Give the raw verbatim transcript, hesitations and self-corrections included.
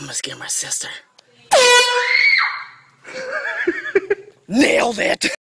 I'm gonna scare my sister. Nailed it!